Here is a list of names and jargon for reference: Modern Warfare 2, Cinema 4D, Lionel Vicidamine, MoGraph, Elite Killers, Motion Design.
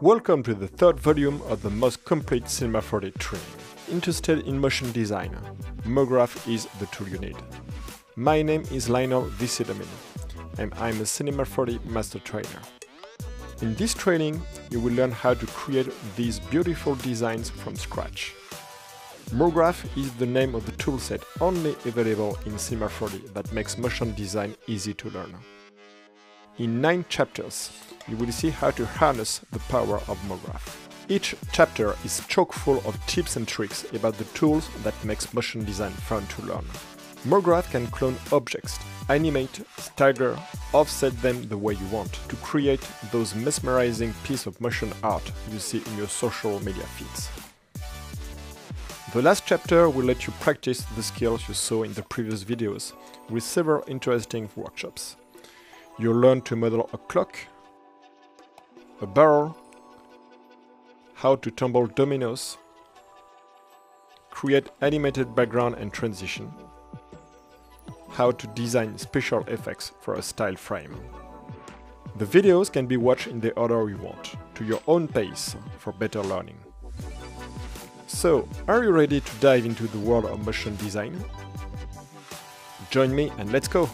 Welcome to the third volume of the most complete Cinema 4D training. Interested in motion design? MoGraph is the tool you need. My name is Lionel Vicidamine, and I'm a Cinema 4D master trainer. In this training, you will learn how to create these beautiful designs from scratch. MoGraph is the name of the toolset only available in Cinema 4D that makes motion design easy to learn. In 9 chapters, you will see how to harness the power of MoGraph. Each chapter is chock full of tips and tricks about the tools that makes motion design fun to learn. MoGraph can clone objects, animate, stagger, offset them the way you want to create those mesmerizing pieces of motion art you see in your social media feeds. The last chapter will let you practice the skills you saw in the previous videos with several interesting workshops. You'll learn to model a clock, a barrel, how to tumble dominoes, create animated background and transition, how to design special effects for a style frame. The videos can be watched in the order you want, to your own pace, for better learning. So, are you ready to dive into the world of motion design? Join me and let's go!